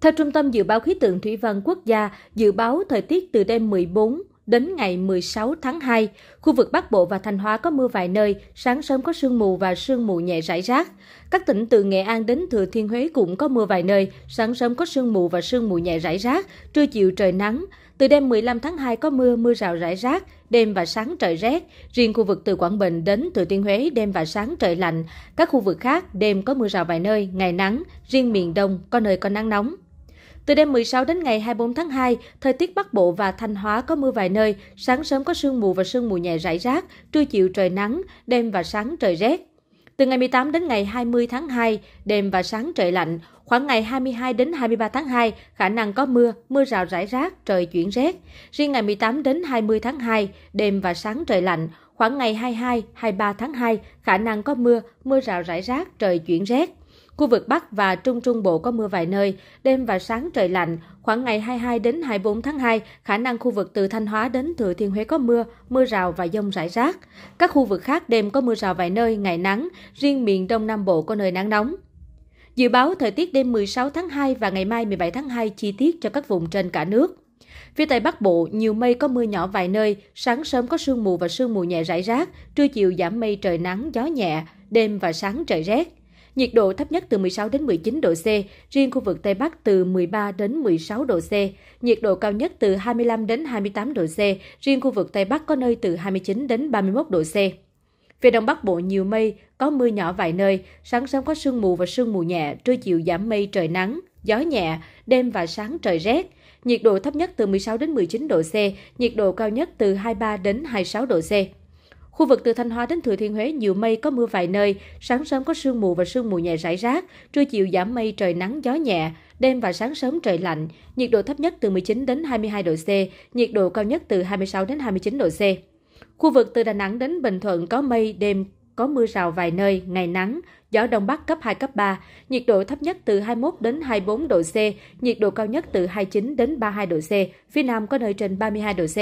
Theo Trung tâm Dự báo Khí tượng Thủy văn Quốc gia, dự báo thời tiết từ đêm 14 đến ngày 16 tháng 2, khu vực Bắc Bộ và Thanh Hóa có mưa vài nơi, sáng sớm có sương mù và sương mù nhẹ rải rác. Các tỉnh từ Nghệ An đến Thừa Thiên Huế cũng có mưa vài nơi, sáng sớm có sương mù và sương mù nhẹ rải rác, trưa chiều trời nắng. Từ đêm 15 tháng 2 có mưa, mưa rào rải rác, đêm và sáng trời rét. Riêng khu vực từ Quảng Bình đến Thừa Thiên Huế, đêm và sáng trời lạnh. Các khu vực khác, đêm có mưa rào vài nơi, ngày nắng, riêng miền Đông có nơi có nắng nóng. Từ đêm 16 đến ngày 24 tháng 2, thời tiết Bắc Bộ và Thanh Hóa có mưa vài nơi, sáng sớm có sương mù và sương mù nhẹ rải rác, trưa chiều trời nắng, đêm và sáng trời rét. Từ ngày 18 đến ngày 20 tháng 2, đêm và sáng trời lạnh, khoảng ngày 22 đến 23 tháng 2, khả năng có mưa, mưa rào rải rác, trời chuyển rét. Riêng ngày 18 đến 20 tháng 2, đêm và sáng trời lạnh, khoảng ngày 22, 23 tháng 2, khả năng có mưa, mưa rào rải rác, trời chuyển rét. Khu vực Bắc và Trung Trung Bộ có mưa vài nơi, đêm và sáng trời lạnh, khoảng ngày 22 đến 24 tháng 2, khả năng khu vực từ Thanh Hóa đến Thừa Thiên Huế có mưa, mưa rào và dông rải rác. Các khu vực khác đêm có mưa rào vài nơi, ngày nắng, riêng miền Đông Nam Bộ có nơi nắng nóng. Dự báo thời tiết đêm 16 tháng 2 và ngày mai 17 tháng 2 chi tiết cho các vùng trên cả nước. Phía Tây Bắc Bộ, nhiều mây có mưa nhỏ vài nơi, sáng sớm có sương mù và sương mù nhẹ rải rác, trưa chiều giảm mây trời nắng, gió nhẹ, đêm và sáng trời rét. Nhiệt độ thấp nhất từ 16 đến 19 độ C, riêng khu vực Tây Bắc từ 13 đến 16 độ C. Nhiệt độ cao nhất từ 25 đến 28 độ C, riêng khu vực Tây Bắc có nơi từ 29 đến 31 độ C. Phía Đông Bắc Bộ nhiều mây, có mưa nhỏ vài nơi, sáng sớm có sương mù và sương mù nhẹ, trưa chiều giảm mây trời nắng, gió nhẹ, đêm và sáng trời rét. Nhiệt độ thấp nhất từ 16 đến 19 độ C, nhiệt độ cao nhất từ 23 đến 26 độ C. Khu vực từ Thanh Hóa đến Thừa Thiên Huế nhiều mây có mưa vài nơi, sáng sớm có sương mù và sương mù nhẹ rải rác, trưa chiều giảm mây trời nắng gió nhẹ, đêm và sáng sớm trời lạnh, nhiệt độ thấp nhất từ 19 đến 22 độ C, nhiệt độ cao nhất từ 26 đến 29 độ C. Khu vực từ Đà Nẵng đến Bình Thuận có mây, đêm có mưa rào vài nơi, ngày nắng, gió Đông Bắc cấp 2, cấp 3, nhiệt độ thấp nhất từ 21 đến 24 độ C, nhiệt độ cao nhất từ 29 đến 32 độ C, phía Nam có nơi trên 32 độ C.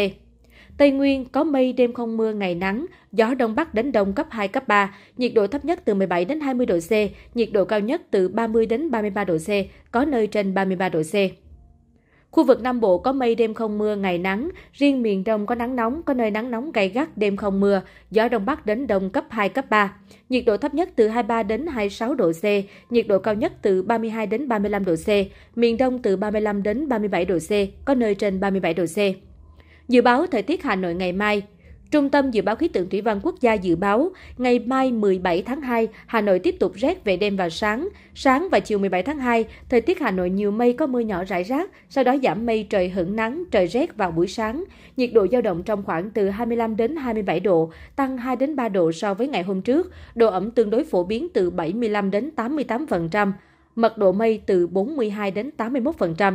Tây Nguyên có mây, đêm không mưa, ngày nắng, gió Đông Bắc đến Đông cấp 2, cấp 3, nhiệt độ thấp nhất từ 17 đến 20 độ C, nhiệt độ cao nhất từ 30 đến 33 độ C, có nơi trên 33 độ C. Khu vực Nam Bộ có mây, đêm không mưa, ngày nắng, riêng miền Đông có nắng nóng, có nơi nắng nóng gay gắt, đêm không mưa, gió Đông Bắc đến Đông cấp 2, cấp 3, nhiệt độ thấp nhất từ 23 đến 26 độ C, nhiệt độ cao nhất từ 32 đến 35 độ C, miền Đông từ 35 đến 37 độ C, có nơi trên 37 độ C. Dự báo thời tiết Hà Nội ngày mai. Trung tâm Dự báo Khí tượng Thủy văn Quốc gia dự báo, ngày mai 17 tháng 2, Hà Nội tiếp tục rét về đêm và sáng. Sáng và chiều 17 tháng 2, thời tiết Hà Nội nhiều mây có mưa nhỏ rải rác, sau đó giảm mây trời hửng nắng, trời rét vào buổi sáng. Nhiệt độ dao động trong khoảng từ 25 đến 27 độ, tăng 2 đến 3 độ so với ngày hôm trước. Độ ẩm tương đối phổ biến từ 75 đến 88%, mật độ mây từ 42 đến 81%.